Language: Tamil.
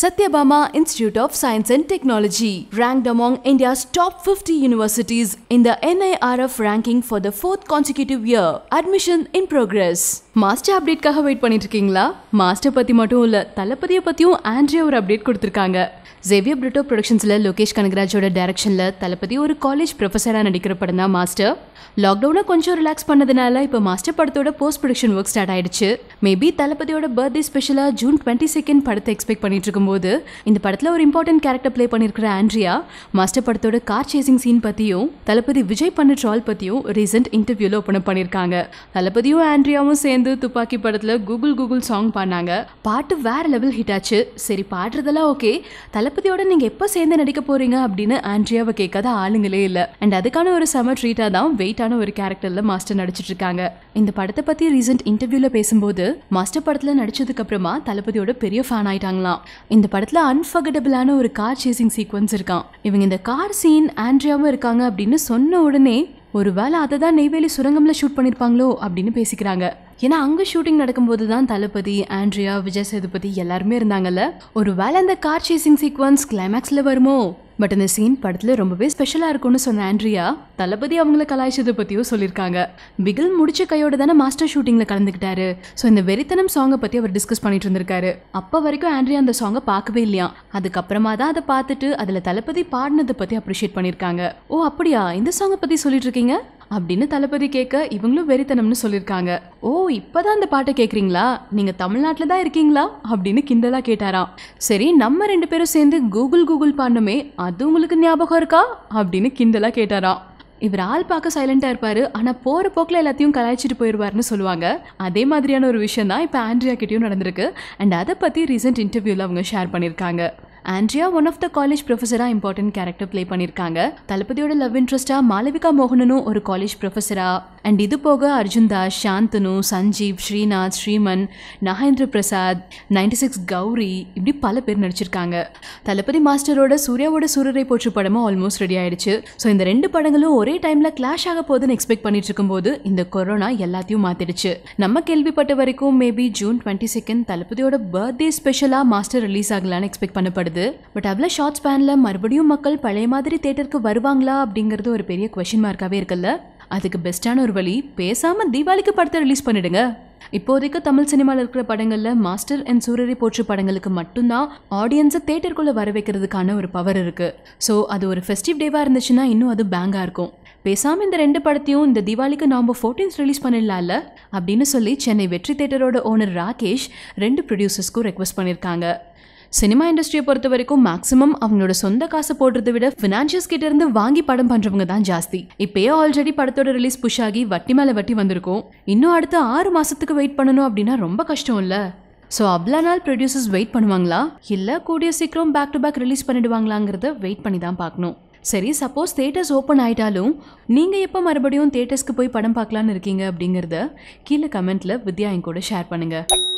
Satyabama Institute of Science and Technology, ranked among India's top 50 universities in the NIRF ranking for the 4th consecutive year. Admission in progress. Master update kaha wait pannirukingla? Master pathi mattum illa, Thalapathy pathiyum Andrea or update kuduthirukanga. Xavier Britto Productions la Lokesh Kanagrajoda direction la Thalapathy oru college professor a nadikira padana Master. Lockdown la konjam relax pannadanaala ipo Master padathoda post production work start aidichu. Maybe Thalapathy oda birthday special June 22nd padatha expect pannitirukumbodhu indha padathla oru important character play pannirukra Andrea Master padathoda car chasing scene pathiyum Thalapathy Vijay panna troll pathiyum recent interview la open pannirukanga. Thalapathy o Andreaum சேர்ந்து துப்பாக்கி படத்துல கூகுள் கூகுள் சாங் பண்ணாங்க. பாட்டு வேற லெவல் ஹிட் ஆச்சு. சரி பாடுறதெல்லாம் ஓகே, தளபதியோட நீங்க எப்ப சேர்ந்து நடிக்க போறீங்க அப்படின்னு ஆண்ட்ரியாவை கேட்காத ஆளுங்களே இல்ல. அண்ட் அதுக்கான ஒரு செம ட்ரீட்டா தான் வெயிட்டான ஒரு கேரக்டர்ல மாஸ்டர் நடிச்சிட்டு இருக்காங்க. இந்த படத்தை பத்தி ரீசெண்ட் இன்டர்வியூல பேசும்போது மாஸ்டர் படத்துல நடிச்சதுக்கு அப்புறமா தளபதியோட பெரிய ஃபேன் ஆயிட்டாங்களாம். இந்த படத்துல அன்ஃபர்கட்டபிளான ஒரு கார் சேசிங் சீக்வன்ஸ் இருக்கான். இவங்க இந்த கார் சீன் ஆண்ட்ரியாவும் இருக்காங்க அப்படின்னு சொன்ன உடனே ஒருவேளை அதை தான் நெய்வேலி சுரங்கம்ல ஷூட் பண்ணியிருப்பாங்களோ அப்படின்னு பேசிக்கிறாங்க. ஏன்னா அங்கே ஷூட்டிங் நடக்கும்போது தான் தளபதி, ஆண்ட்ரியா, விஜய் சேதுபதி எல்லாருமே இருந்தாங்கல்ல. ஒருவேளை அந்த கார் சேசிங் சீக்வன்ஸ் கிளைமேக்ஸில் வருமோ? பட் இந்த சீன் படத்தில் ரொம்பவே ஸ்பெஷலாக இருக்கும்னு சொன்ன ஆண்ட்ரியா தளபதி அவங்கள கலாய்ச்சதை பற்றியும் சொல்லியிருக்காங்க. பிகில் முடிச்ச கையோடு தானே மாஸ்டர் ஷூட்டிங்கில் கலந்துக்கிட்டாரு. ஸோ இந்த வெறித்தனம் சாங்கை பற்றி அவர் டிஸ்கஸ் பண்ணிட்டு இருந்திருக்காரு. அப்போ வரைக்கும் ஆண்ட்ரியா அந்த சாங்கை பார்க்கவே இல்லையா. அதுக்கப்புறமா தான் அதை பார்த்துட்டு அதில் தளபதி பாடினதை பற்றி அப்ரிஷியேட் பண்ணியிருக்காங்க. ஓ அப்படியா, இந்த சாங்கை பற்றி சொல்லிட்டு இருக்கீங்க அப்படின்னு தளபதி கேட்க இவங்களும் வெறித்தனம்னு சொல்லியிருக்காங்க. ஓ இப்போதான் அந்த பாட்டை கேட்குறீங்களா, நீங்கள் தமிழ்நாட்டில் தான் இருக்கீங்களா அப்படின்னு கிண்டலாக கேட்டாராம். சரி நம்ம ரெண்டு பேரும் சேர்ந்து கூகுள் கூகுள் பாடணுமே, அது உங்களுக்கு ஞாபகம் இருக்கா அப்படின்னு கிண்டலாக கேட்டாராம். இவர் ஆள் பார்க்க சைலண்டாக இருப்பார், ஆனால் போகிற போக்கில் எல்லாத்தையும் கலாய்ச்சிட்டு போயிடுவார்னு சொல்லுவாங்க. அதே மாதிரியான ஒரு விஷயம் தான் இப்போ ஆண்ட்ரியா கிட்டேயும் நடந்திருக்கு. அண்ட் அதை பற்றி ரீசெண்ட் இன்டர்வியூவில் அவங்க ஷேர் பண்ணியிருக்காங்க. Andrea one of the college ப்ரொஃபஸராக இம்பார்ட்டன்ட் கேரக்டர் ப்ளே பண்ணியிருக்காங்க. தளபதியோட லவ் இன்ட்ரெஸ்டாக மாலவிகா மோகனும் ஒரு காலேஜ் ப்ரொஃபஸராக, அண்ட் இது போக அர்ஜுன் தாஸ், சாந்தனு, சஞ்சீவ், ஸ்ரீநாத், ஸ்ரீமன், நாகேந்திரபிரசாத், 96 கௌரி, இப்படி பல பேர் நடிச்சிருக்காங்க. தளபதி மாஸ்டரோட சூர்யாவோட சூரரை போற்று படமும் ஆல்மோஸ்ட் ரெடி ஆயிடுச்சு. ஸோ இந்த ரெண்டு படங்களும் ஒரே டைமில் கிளாஷ் ஆக போகுதுன்னு எக்ஸ்பெக்ட் பண்ணிட்டு இருக்கும்போது இந்த கொரோனா எல்லாத்தையும் மாற்றிடுச்சு. நம்ம கேள்விப்பட்ட வரைக்கும் மேபி ஜூன் 22nd தளபதியோட பர்த்டே ஸ்பெஷலாக மாஸ்டர் ரிலீஸ் ஆகலான்னு எக்ஸ்பெக்ட் பண்ணப்படுது. பட் அவ்வளோ ஷார்ட் ஸ்பேன்ல மறுபடியும் மக்கள் பழைய மாதிரி தியேட்டருக்கு வருவாங்களா அப்படிங்கிறது ஒரு பெரிய குவெஸ்டின் மார்க்காகவே இருக்குல்ல. அதுக்கு பெஸ்ட்டான ஒரு வழி, பேசாமல் தீபாவளிக்கு படத்தை ரிலீஸ் பண்ணிடுங்க. இப்போதைக்கு தமிழ் சினிமாவில் இருக்கிற படங்களில் மாஸ்டர் அண்ட் சூரரை போற்று படங்களுக்கு மட்டும்தான் ஆடியன்ஸை தேட்டருக்குள்ளே வர வைக்கிறதுக்கான ஒரு பவர் இருக்குது. ஸோ அது ஒரு ஃபெஸ்டிவ் டேவாக இருந்துச்சுன்னா இன்னும் அது பேங்காக இருக்கும். பேசாமல் இந்த ரெண்டு படத்தையும் இந்த தீபாவளிக்கு நவம்பர் 14 ரிலீஸ் பண்ணிடலாம்ல அப்படின்னு சொல்லி சென்னை வெற்றி தேட்டரோட ஓனர் ராகேஷ் ரெண்டு ப்ரொடியூசர்ஸ்க்கும் ரெக்வஸ்ட் பண்ணியிருக்காங்க. சினிமா இண்டஸ்ட்ரியை பொறுத்த வரைக்கும் மேக்ஸிமம் அவங்களோட சொந்த காசை போடுறதை விட ஃபினான்ஷியர்ஸ் கிட்ட இருந்து வாங்கி படம் பண்றவங்க தான் ஜாஸ்தி. இப்பயே ஆல்ரெடி படத்தோட ரிலீஸ் புஷ் ஆகி வட்டி மேல வட்டி வந்திருக்கும். இன்னும் அடுத்த 6 மாசத்துக்கு வெயிட் பண்ணணும் அப்படின்னா ரொம்ப கஷ்டம் இல்ல. ஸோ அவ்வளோ நாள் ப்ரொடியூசர்ஸ் வெயிட் பண்ணுவாங்களா, இல்லை கூடிய சீக்கிரம் பேக் டு பேக் ரிலீஸ் பண்ணிடுவாங்களாங்கிறத வெயிட் பண்ணி தான் பார்க்கணும். சரி சப்போஸ் தேட்டர்ஸ் ஓப்பன் ஆகிட்டாலும் நீங்கள் எப்போ மறுபடியும் தேட்டர்ஸ்க்கு போய் படம் பார்க்கலான்னு இருக்கீங்க அப்படிங்கிறத கீழே கமெண்ட்ல வித்யா என் கூட ஷேர் பண்ணுங்க.